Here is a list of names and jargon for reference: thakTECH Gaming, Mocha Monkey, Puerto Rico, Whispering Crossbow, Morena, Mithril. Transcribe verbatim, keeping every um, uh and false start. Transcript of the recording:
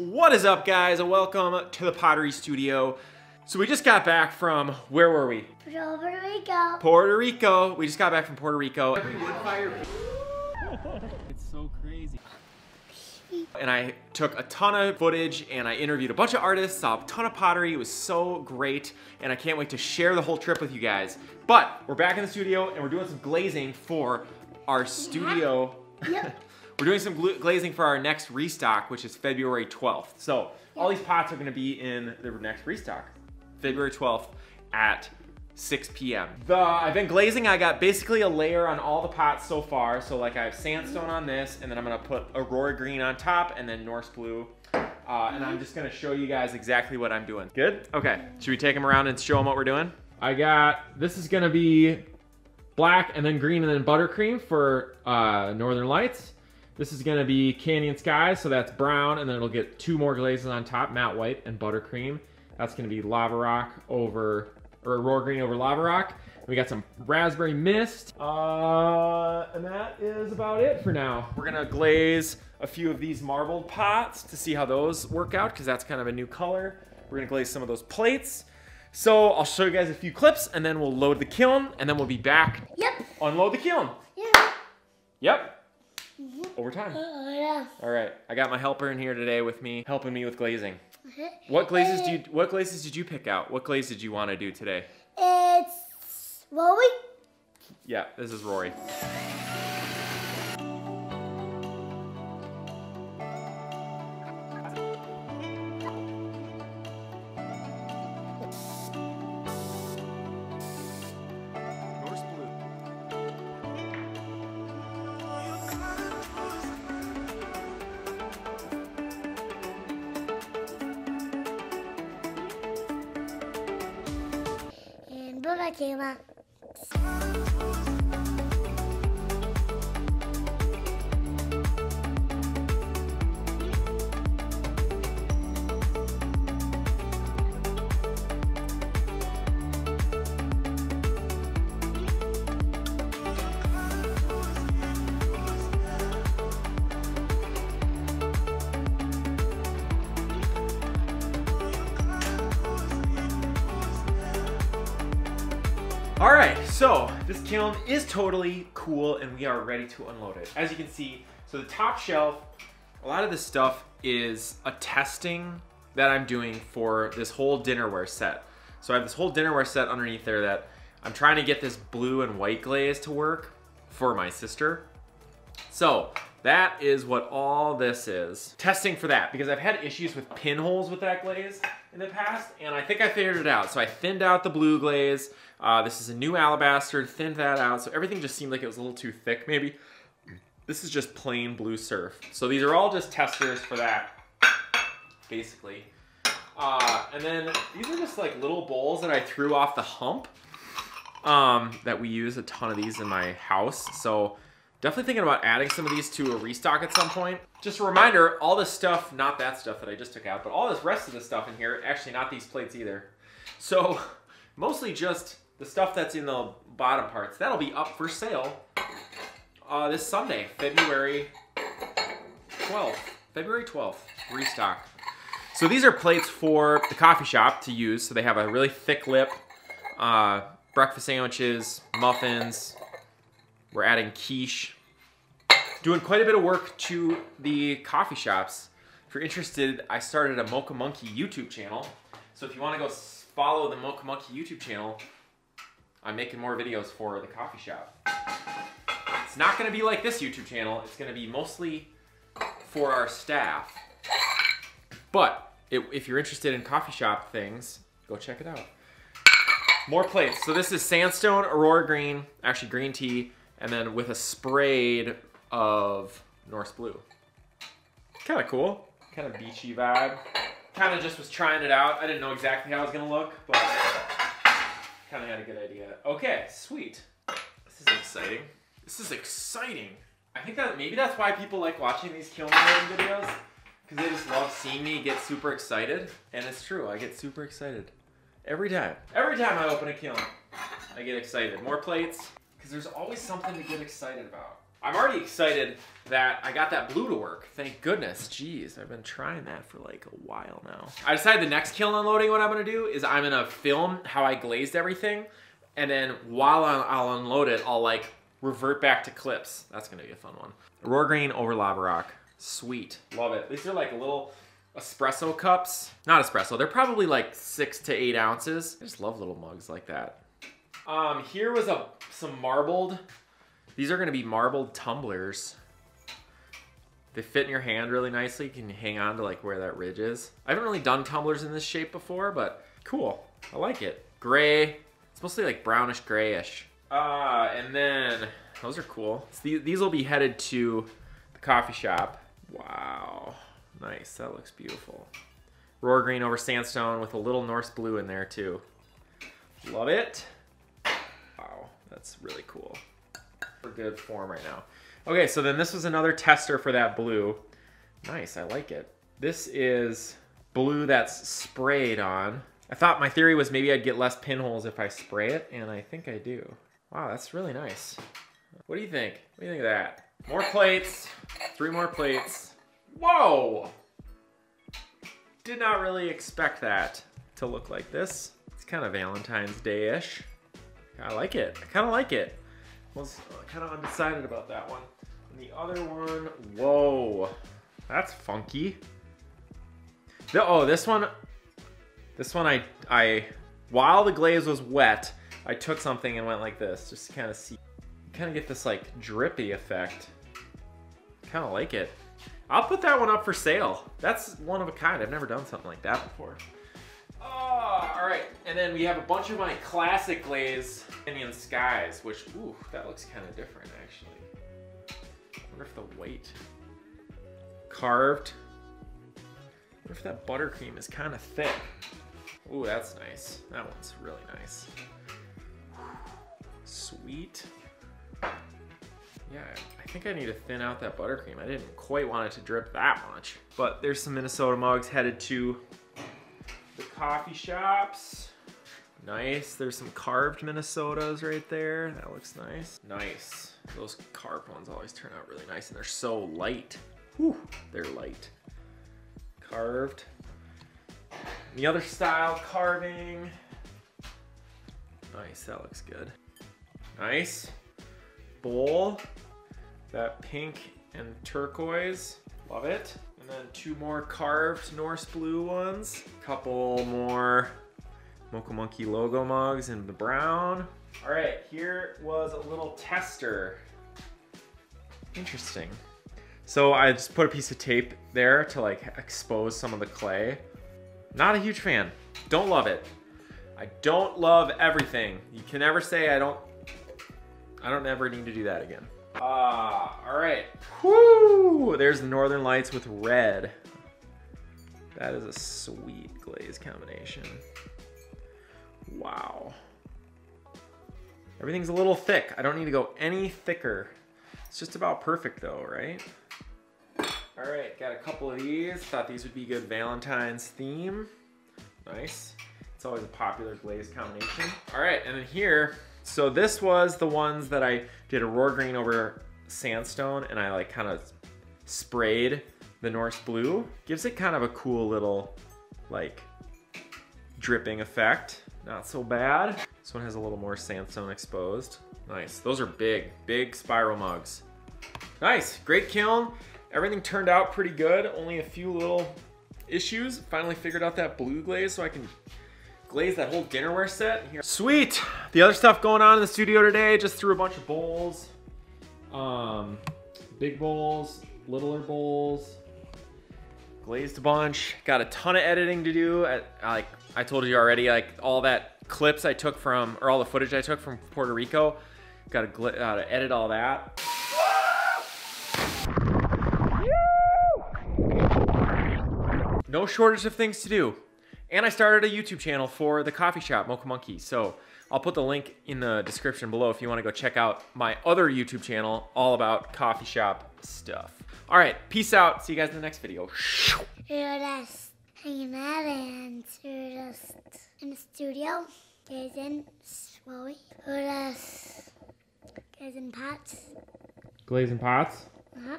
What is up, guys? Welcome to the pottery studio. So we just got back from, where were we? Puerto Rico. Puerto Rico. We just got back from Puerto Rico. Every wood fire. It's so crazy. And I took a ton of footage and I interviewed a bunch of artists, saw a ton of pottery. It was so great. And I can't wait to share the whole trip with you guys. But we're back in the studio and we're doing some glazing for our studio. Yeah. Yep. We're doing some glazing for our next restock, which is February twelfth. So all these pots are gonna be in the next restock, February twelfth at six p m The, I've been glazing, I got basically a layer on all the pots so far. So like I have sandstone on this, and then I'm gonna put Aurora Green on top and then Norse Blue. Uh, and I'm just gonna show you guys exactly what I'm doing. Good? Okay, should we take them around and show them what we're doing? I got, this is gonna be black and then green and then buttercream for uh, Northern Lights. This is gonna be Canyon Sky, so that's brown, and then it'll get two more glazes on top, matte white and buttercream. That's gonna be lava rock over, or Aurora Green over lava rock. We got some raspberry mist. Uh, and that is about it for now. We're gonna glaze a few of these marbled pots to see how those work out, because that's kind of a new color. We're gonna glaze some of those plates. So I'll show you guys a few clips, and then we'll load the kiln, and then we'll be back. Yep. Unload the kiln. Yeah. Yep. Over time. Oh, yeah. All right, I got my helper in here today with me, helping me with glazing. What glazes do you? What glazes did you pick out? What glaze did you want to do today? It's Rory. Yeah, this is Rory. I came up. All right, so this kiln is totally cool and we are ready to unload it. As you can see, so the top shelf, a lot of this stuff is a testing that I'm doing for this whole dinnerware set. So I have this whole dinnerware set underneath there that I'm trying to get this blue and white glaze to work for my sister. So that is what all this is. Testing for that, because I've had issues with pinholes with that glaze in the past, and I think I figured it out. So I thinned out the blue glaze. Uh, this is a new alabaster, thinned that out. So everything just seemed like it was a little too thick maybe. This is just plain blue surf. So these are all just testers for that, basically. Uh, and then these are just like little bowls that I threw off the hump um, that we use a ton of these in my house. So definitely thinking about adding some of these to a restock at some point. Just a reminder, all this stuff, not that stuff that I just took out, but all this rest of the stuff in here, actually not these plates either. So mostly just the stuff that's in the bottom parts. That'll be up for sale uh, this Sunday, February twelfth. February twelfth, restock. So these are plates for the coffee shop to use. So they have a really thick lip, uh, breakfast sandwiches, muffins. We're adding quiche. Doing quite a bit of work to the coffee shops. If you're interested, I started a Mocha Monkey YouTube channel. So if you want to go follow the Mocha Monkey YouTube channel, I'm making more videos for the coffee shop. It's not going to be like this YouTube channel. It's going to be mostly for our staff. But if you're interested in coffee shop things, go check it out. More plates. So this is sandstone, Aurora Green, actually green tea, and then with a sprayed of Norse Blue. Kind of cool, kind of beachy vibe. Kind of just was trying it out. I didn't know exactly how it was gonna look, but kind of had a good idea. Okay, sweet. This is exciting. This is exciting. I think that maybe that's why people like watching these kiln making videos, because they just love seeing me get super excited. And it's true, I get super excited. Every time. Every time I open a kiln, I get excited. More plates, because there's always something to get excited about. I'm already excited that I got that blue to work. Thank goodness. Jeez, I've been trying that for like a while now. I decided the next kiln unloading, what I'm gonna do is I'm gonna film how I glazed everything, and then while I'll unload it, I'll like revert back to clips. That's gonna be a fun one. Roar grain over lava rock. Sweet, love it. These are like little espresso cups. Not espresso, they're probably like six to eight ounces. I just love little mugs like that. Um, here was a some marbled. These are gonna be marbled tumblers. They fit in your hand really nicely. You can hang on to like where that ridge is. I haven't really done tumblers in this shape before, but cool, I like it. Gray, it's mostly like brownish grayish. Uh, and then, those are cool. So th these will be headed to the coffee shop. Wow, nice, that looks beautiful. Roar green over sandstone with a little Norse blue in there too. Love it. Wow, that's really cool. For good form right now. Okay, so then this was another tester for that blue. Nice, I like it. This is blue that's sprayed on. I thought my theory was maybe I'd get less pinholes if I spray it, and I think I do. Wow, that's really nice. What do you think? What do you think of that? More plates, three more plates. Whoa! Did not really expect that to look like this. It's kind of Valentine's Day-ish. I like it, I kind of like it. Was kind of undecided about that one. And the other one, whoa, that's funky. The, oh, this one, this one I, I, while the glaze was wet, I took something and went like this, just to kind of see, kind of get this like drippy effect. Kind of like it. I'll put that one up for sale. That's one of a kind. I've never done something like that before. Oh, all right, and then we have a bunch of my classic glaze Indian skies, which, ooh, that looks kind of different actually. I wonder if the white carved. I wonder if that buttercream is kind of thick. Ooh, that's nice. That one's really nice. Sweet. Yeah, I think I need to thin out that buttercream. I didn't quite want it to drip that much, but there's some Minnesota mugs headed to coffee shops. Nice, there's some carved Minnesotas right there. That looks nice. Nice, those carved ones always turn out really nice and they're so light. Whew, they're light. Carved. The other style carving. Nice, that looks good. Nice. Bowl, that pink and turquoise. Love it. And then two more carved Norse blue ones. Couple more Mocha Monkey logo mugs in the brown. All right, here was a little tester. Interesting. So I just put a piece of tape there to like expose some of the clay. Not a huge fan. Don't love it. I don't love everything. You can never say I don't, I don't ever need to do that again. Ah, all right. Whoo! There's the Northern Lights with red. That is a sweet glaze combination. Wow. Everything's a little thick. I don't need to go any thicker. It's just about perfect though, right? All right, got a couple of these. Thought these would be good Valentine's theme. Nice. It's always a popular glaze combination. All right, and then here, so this was the ones that I did a roar green over sandstone and I like kind of sprayed the Norse blue. Gives it kind of a cool little like dripping effect. Not so bad. This one has a little more sandstone exposed. Nice, those are big, big spiral mugs. Nice, great kiln. Everything turned out pretty good. Only a few little issues. Finally figured out that blue glaze so I can glaze that whole dinnerware set here. Sweet. The other stuff going on in the studio today, just threw a bunch of bowls. Um, big bowls, littler bowls, glazed a bunch. Got a ton of editing to do. I, I, I told you already, like all that clips I took from, or all the footage I took from Puerto Rico. Gotta, gotta edit all that. No shortage of things to do. And I started a YouTube channel for the coffee shop, Mocha Monkey. So I'll put the link in the description below if you wanna go check out my other YouTube channel all about coffee shop stuff. All right, peace out. See you guys in the next video. You're just hanging out and you're just in the studio. Guys in slowly. You're just guys in pots. Glaze and pots? Uh-huh.